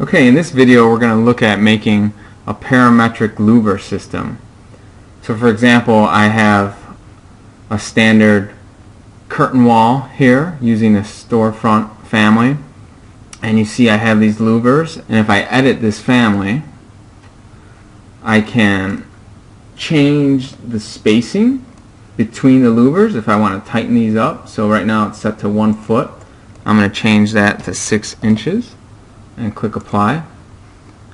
Okay, in this video we're going to look at making a parametric louver system. So for example, I have a standard curtain wall here using the storefront family, and you see I have these louvers, and if I edit this family I can change the spacing between the louvers if I want to tighten these up. So right now it's set to 1 foot. I'm going to change that to 6 inches and click apply,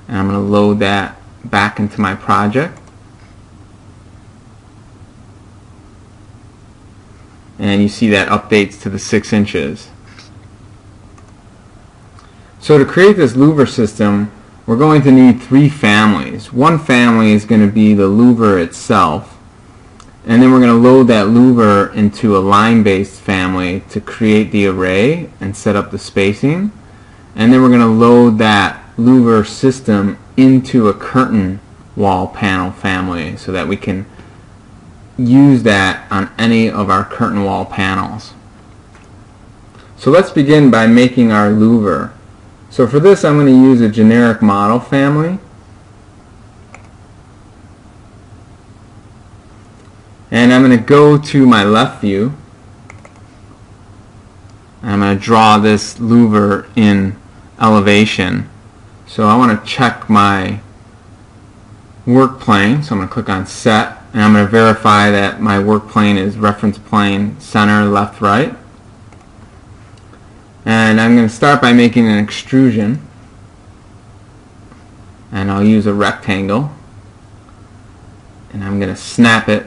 and I'm going to load that back into my project. And you see that updates to the 6 inches. So to create this louver system, we're going to need 3 families. One family is going to be the louver itself, and then we're going to load that louver into a line based family to create the array and set up the spacing. And then we're going to load that louver system into a curtain wall panel family so that we can use that on any of our curtain wall panels. So let's begin by making our louver. So for this I'm going to use a generic model family, and I'm going to go to my left view and I'm going to draw this louver in elevation. So I want to check my work plane, so I'm going to click on set, and I'm going to verify that my work plane is reference plane center, left, right. And I'm going to start by making an extrusion, and I'll use a rectangle, and I'm going to snap it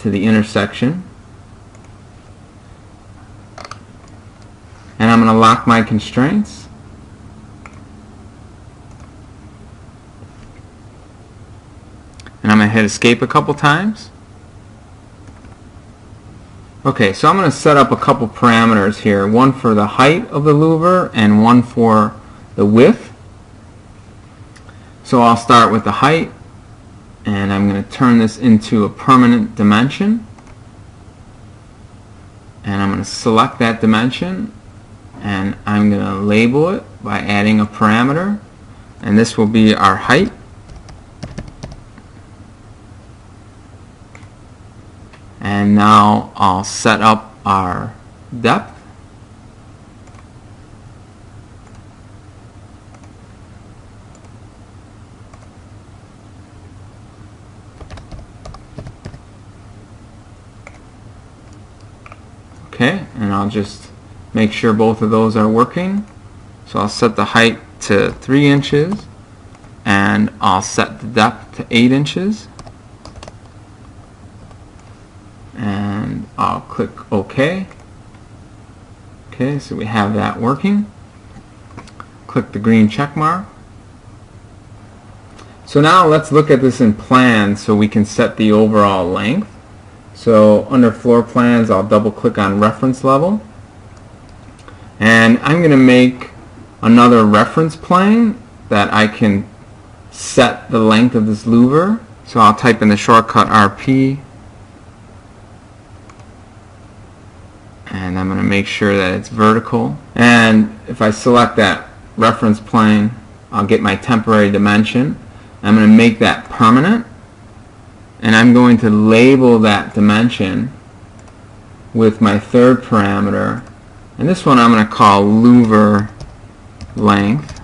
to the intersection, and I'm going to lock my constraints. And I'm going to hit escape a couple times. Okay, so I'm going to set up a couple parameters here, one for the height of the louver and one for the width. So I'll start with the height, and I'm going to turn this into a permanent dimension, and I'm going to select that dimension, and I'm going to label it by adding a parameter, and this will be our height. And now I'll set up our depth, okay, and I'll just make sure both of those are working. So I'll set the height to 3 inches, and I'll set the depth to 8 inches. And I'll click OK. Okay, so we have that working. Click the green check mark. So now let's look at this in plan so we can set the overall length. So under floor plans, I'll double click on reference level, and I'm going to make another reference plane that I can set the length of this louver. So I'll type in the shortcut RP, and I'm going to make sure that it's vertical. And if I select that reference plane, I'll get my temporary dimension. I'm going to make that permanent, and I'm going to label that dimension with my third parameter, and this one I'm going to call louver length,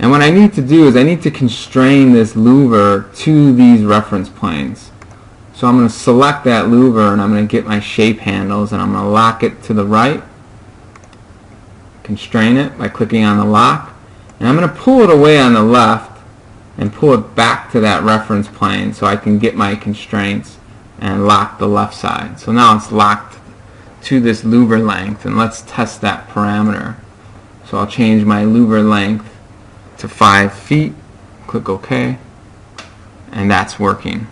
and what I need to do is I need to constrain this louver to these reference planes. So I'm going to select that louver, and I'm going to get my shape handles, and I'm going to lock it to the right, constrain it by clicking on the lock, and I'm going to pull it away on the left and pull it back to that reference plane so I can get my constraints and lock the left side. So now it's locked to this louver length, and let's test that parameter. So I'll change my louver length to 5 feet, click OK, and that's working.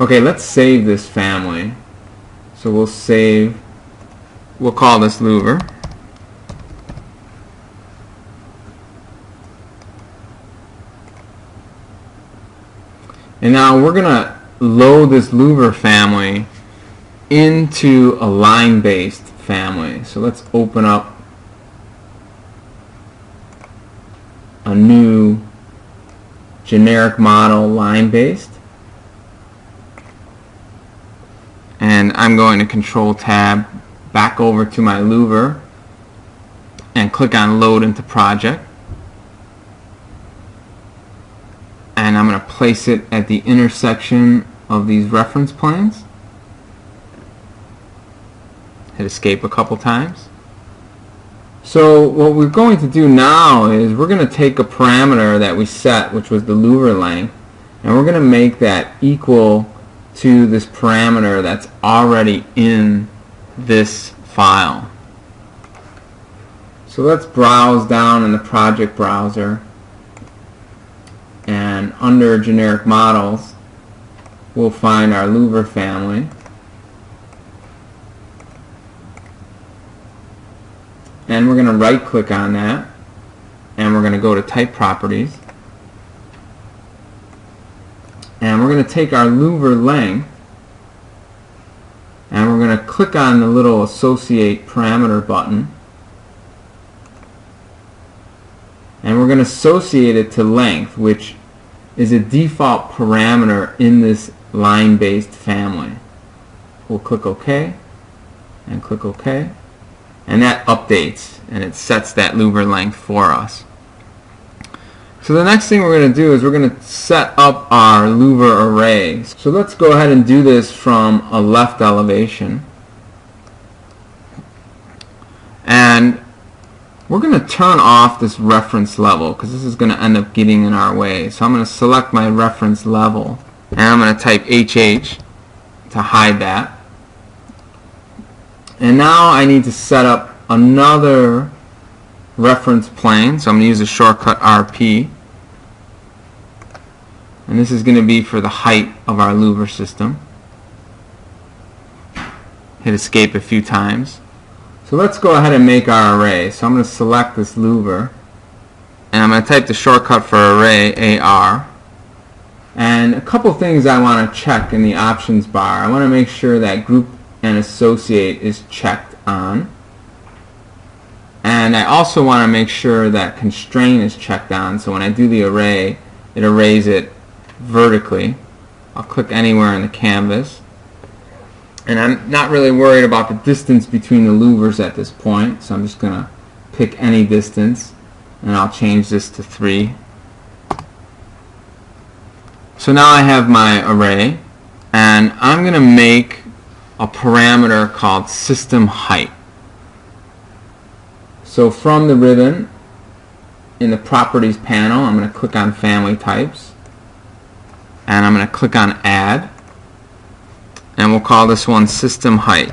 Okay, let's save this family. So we'll call this louver, and now we're gonna load this louver family into a line based family. So let's open up a new generic model line based, and I'm going to control tab back over to my louver and click on load into project, and I'm going to place it at the intersection of these reference planes. Hit escape a couple times. So what we're going to do now is we're going to take a parameter that we set, which was the louver length, and we're going to make that equal to this parameter that's already in this file. So let's browse down in the project browser, and under generic models we'll find our louver family. And we're going to right click on that, and we're going to go to type properties, and we're going to take our louver length and we're going to click on the little associate parameter button, and we're going to associate it to length, which is a default parameter in this line based family. We'll click OK and click OK, and that updates and it sets that louver length for us. So the next thing we're going to do is we're going to set up our louver array. So let's go ahead and do this from a left elevation, and we're going to turn off this reference level because this is going to end up getting in our way. So I'm going to select my reference level and I'm going to type HH to hide that. And now I need to set up another reference plane, so I'm going to use the shortcut RP, and this is going to be for the height of our louver system. Hit escape a few times. So let's go ahead and make our array. So I'm going to select this louver and I'm going to type the shortcut for array, AR, and a couple things I want to check in the options bar. I want to make sure that group and associate is checked on, and I also want to make sure that constraint is checked on, so when I do the array it arrays it vertically. I'll click anywhere in the canvas, and I'm not really worried about the distance between the louvers at this point, so I'm just going to pick any distance and I'll change this to 3. So now I have my array, and I'm going to make a parameter called system height. So from the ribbon in the properties panel I'm going to click on family types and I'm going to click on add, and we'll call this one system height,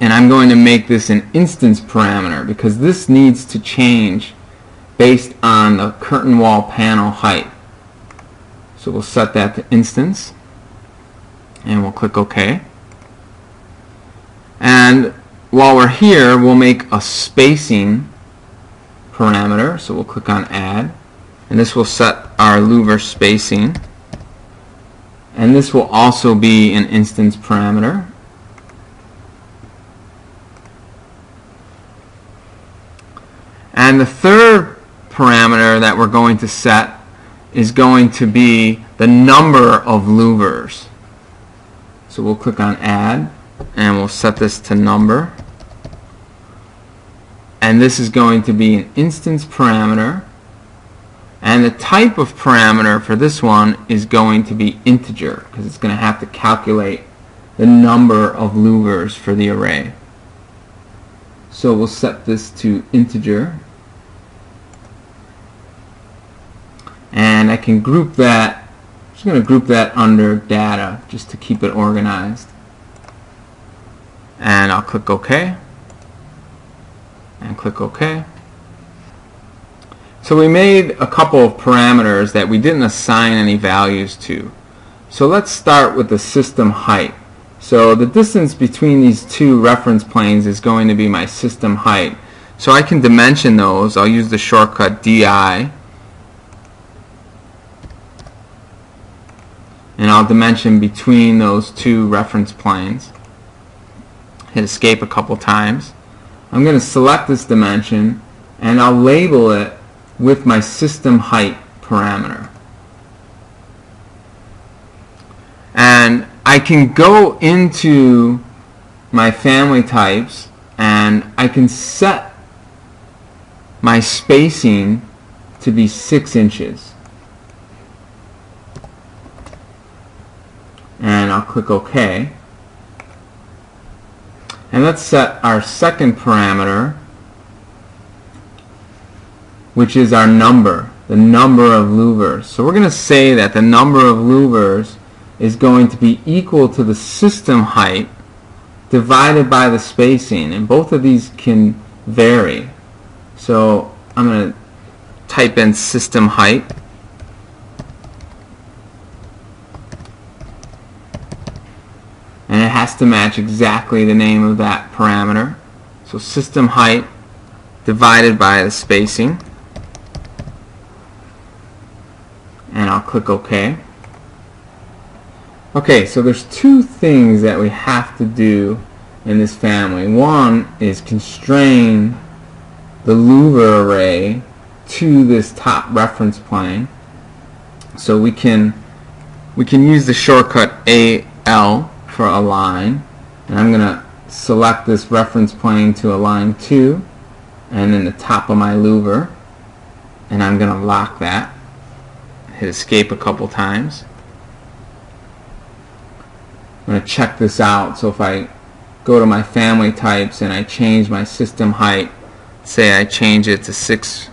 and I'm going to make this an instance parameter because this needs to change based on the curtain wall panel height. So we'll set that to instance and we'll click OK. And while we're here we'll make a spacing parameter, so we'll click on add, and this will set our louver spacing, and this will also be an instance parameter. And the third parameter that we're going to set is going to be the number of louvers. So we'll click on add and we'll set this to number, and this is going to be an instance parameter, and the type of parameter for this one is going to be integer because it's going to have to calculate the number of louvers for the array. So we'll set this to integer, and I can group that. I'm just going to group that under data just to keep it organized, and I'll click OK and click OK. So we made a couple of parameters that we didn't assign any values to. So let's start with the system height. So the distance between these two reference planes is going to be my system height, so I can dimension those. I'll use the shortcut DI, and I'll dimension between those two reference planes. Hit escape a couple times. I'm going to select this dimension and I'll label it with my system height parameter. And I can go into my family types and I can set my spacing to be 6 inches. And I'll click OK. And let's set our second parameter, which is our number, the number of louvers. So we're going to say that the number of louvers is going to be equal to the system height divided by the spacing, and both of these can vary. So I'm going to type in system height, and it has to match exactly the name of that parameter. So system height divided by the spacing, and I'll click OK. Okay, so there's two things that we have to do in this family. One is constrain the louver array to this top reference plane. So we can use the shortcut AL for align, and I'm going to select this reference plane to align to, and then the top of my louver, and I'm going to lock that. Hit escape a couple times. I'm going to check this out. So if I go to my family types and I change my system height, say I change it to 6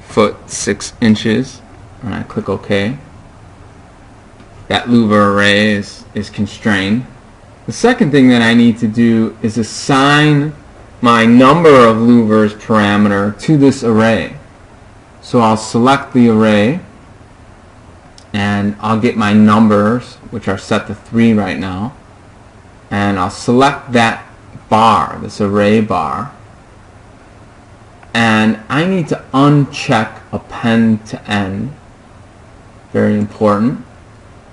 foot 6 inches, and I click OK, that louver array is constrained. The second thing that I need to do is assign my number of louvers parameter to this array. So I'll select the array and I'll get my numbers, which are set to 3 right now, and I'll select that bar, this array bar, and I need to uncheck append to end, very important,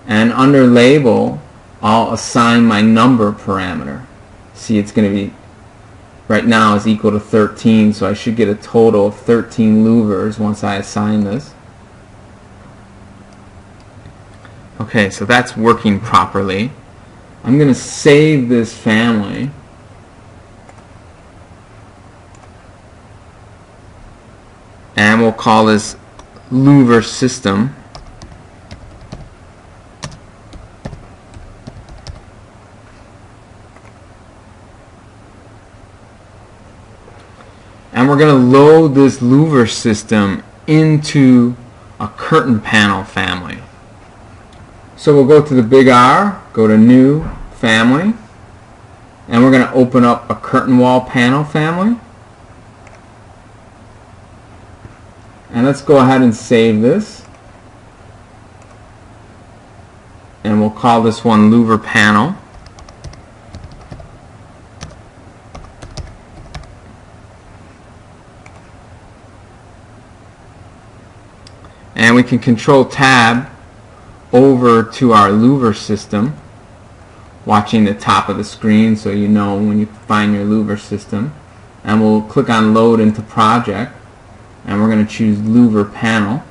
and under label I'll assign my number parameter. See, it's going to be, right now is equal to 13, so I should get a total of 13 louvers once I assign this. Okay, so that's working properly. I'm going to save this family. And we'll call this louver system. And we're going to load this louver system into a curtain panel family. So we'll go to the big R, go to New, Family, and we're going to open up a Curtain Wall Panel family. And let's go ahead and save this. And we'll call this one Louver Panel. And we can Control Tab over to our louver system, watching the top of the screen so you know when you find your louver system, and we'll click on load into project, and we're going to choose louver panel,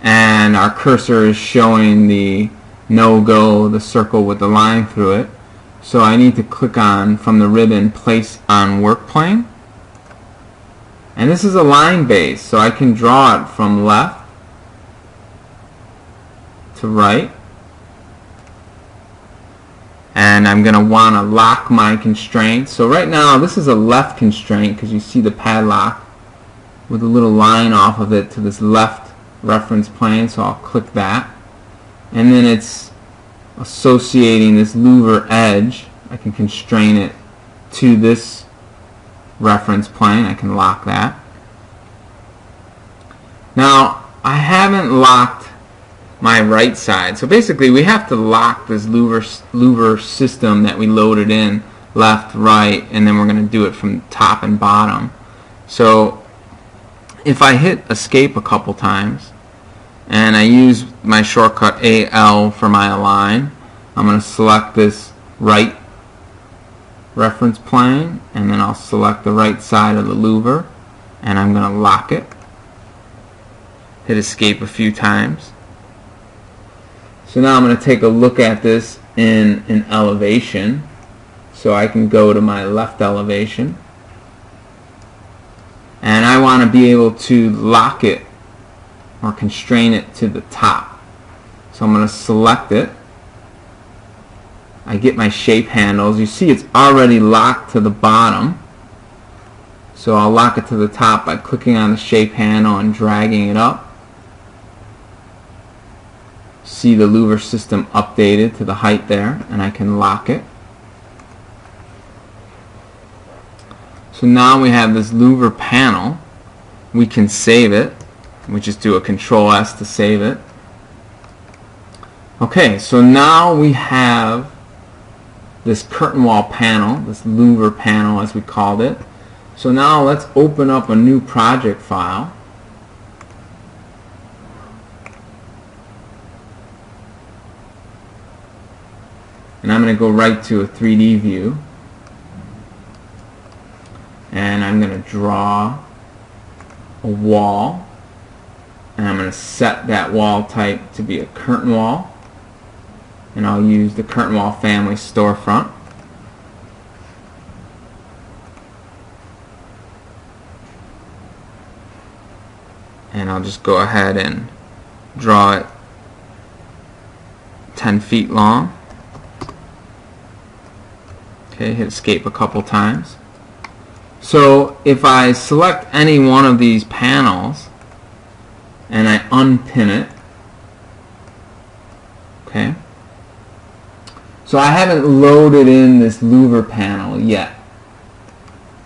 and our cursor is showing the no-go, the circle with the line through it, so I need to click on, from the ribbon, place on work plane. And this is a line base, so I can draw it from left to right. And I'm going to want to lock my constraint. So right now this is a left constraint because you see the padlock with a little line off of it to this left reference plane, so I'll click that. And then it's associating this louver edge. I can constrain it to this reference plane. I can lock that. Now I haven't locked my right side, so basically we have to lock this louver system that we loaded in, left, right, and then we're going to do it from top and bottom. So if I hit escape a couple times and I use my shortcut AL for my align, I'm going to select this right reference plane, and then I'll select the right side of the louver and I'm going to lock it. Hit escape a few times. So now I'm going to take a look at this in an elevation. So I can go to my left elevation, and I want to be able to lock it or constrain it to the top. So I'm going to select it. I get my shape handles. You see it's already locked to the bottom. So I'll lock it to the top by clicking on the shape handle and dragging it up. See the louver system updated to the height there, and I can lock it. So now we have this louver panel. We can save it. We just do a Control S to save it. Okay, so now we have this curtain wall panel, this louver panel as we called it. So now let's open up a new project file. And I'm going to go right to a 3D view. And I'm going to draw a wall. And I'm going to set that wall type to be a curtain wall. And I'll use the curtain wall family storefront. And I'll just go ahead and draw it 10 feet long. Okay, hit escape a couple times. So if I select any one of these panels and I unpin it, okay, so I haven't loaded in this louver panel yet.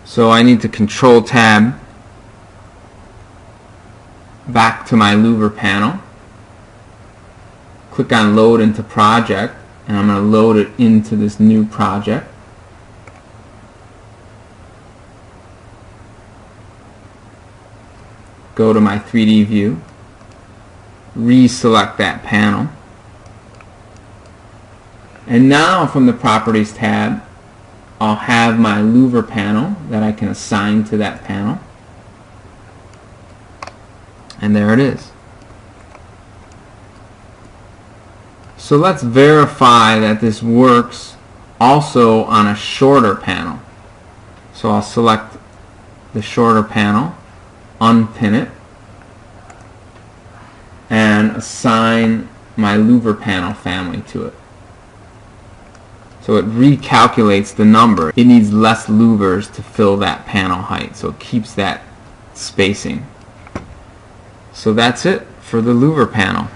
So I need to Control Tab back to my louver panel, click on load into project, and I'm going to load it into this new project. Go to my 3D view, reselect that panel, and now from the properties tab I'll have my louver panel that I can assign to that panel. And there it is. So let's verify that this works also on a shorter panel. So I'll select the shorter panel, unpin it, and assign my louver panel family to it. So it recalculates the number. It needs less louvers to fill that panel height, so it keeps that spacing. So that's it for the louver panel.